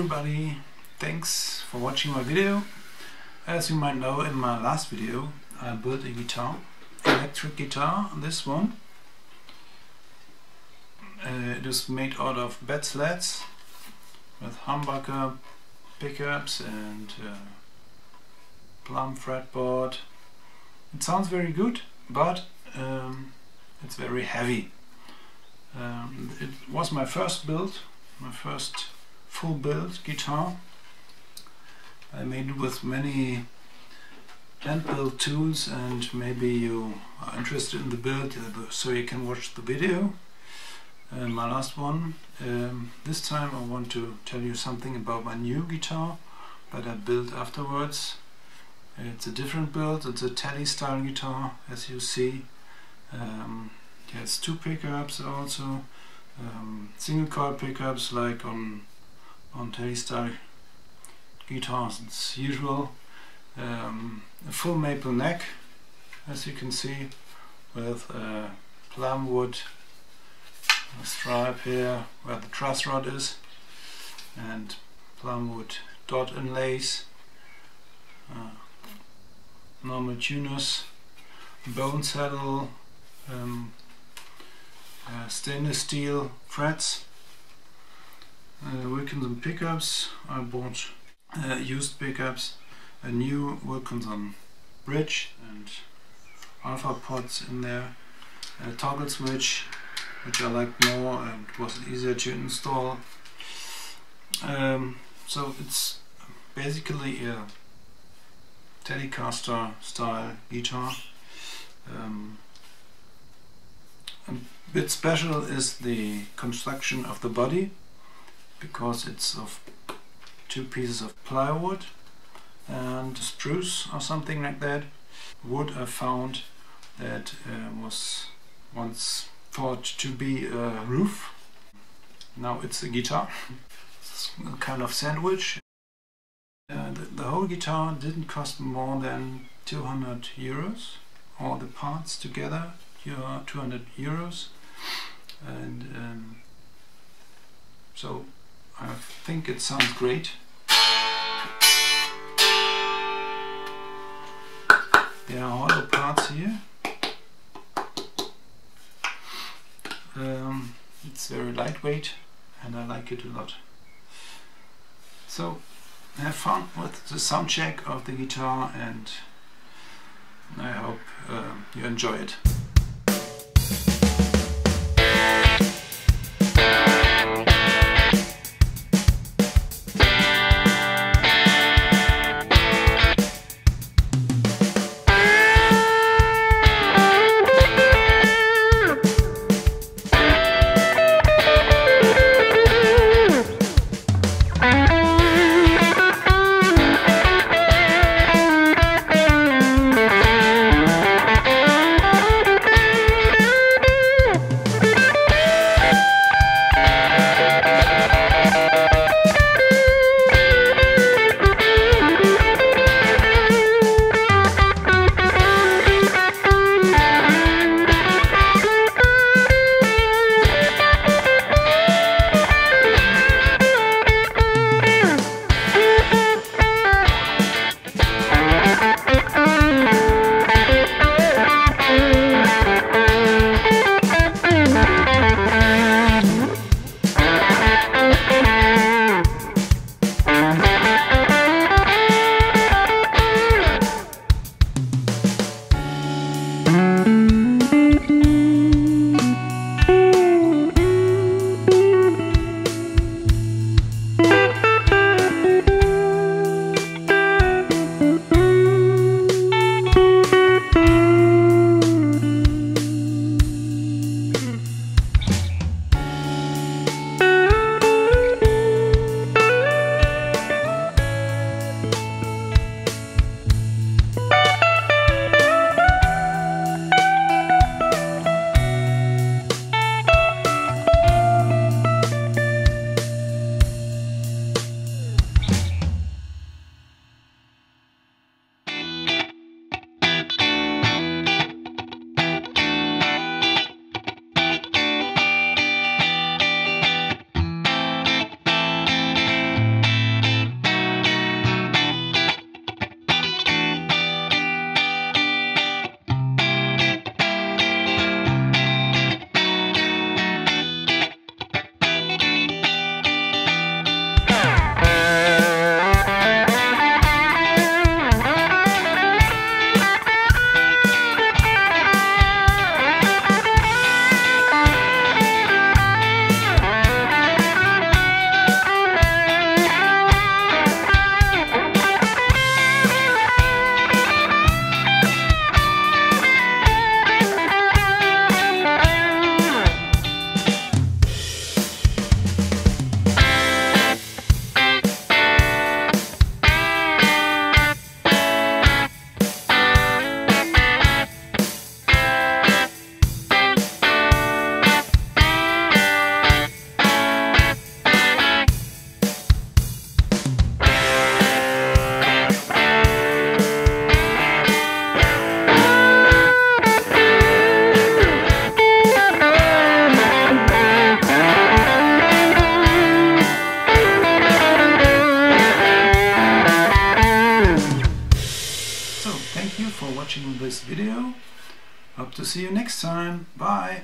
everybody, thanks for watching my video. As you might know, in my last video I built a guitar, electric guitar, this one. It is made out of bed sleds with humbucker pickups and plum fretboard. It sounds very good, but it's very heavy. It was my first build, my first full build guitar. I made it with many hand build tools, and maybe you are interested in the build, so you can watch the video. My last one. This time I want to tell you something about my new guitar that I built afterwards. It's a different build, it's a Taystar guitar, as you see. It has two pickups also, single coil pickups like on Taystar guitars as usual. A full maple neck, as you can see, with plum wood stripe here where the truss rod is, and plum wood dot inlays, normal tuners, bone saddle, stainless steel frets, Wilkinson pickups. I bought used pickups, a new Wilkinson bridge, and alpha pots in there, a toggle switch, which I liked more and was easier to install. So it's basically a Telecaster style guitar. A bit special is the construction of the body, because it's of two pieces of plywood and spruce or something like that. Wood I found that was once thought to be a roof, now it's a guitar. It's a kind of sandwich. The whole guitar didn't cost more than 200 euros, all the parts together, 200 euros, and so I think it sounds great. There are hollow parts here. It's very lightweight and I like it a lot. So have fun with the sound check of the guitar, and I hope you enjoy it. watching this video. Hope to see you next time. Bye!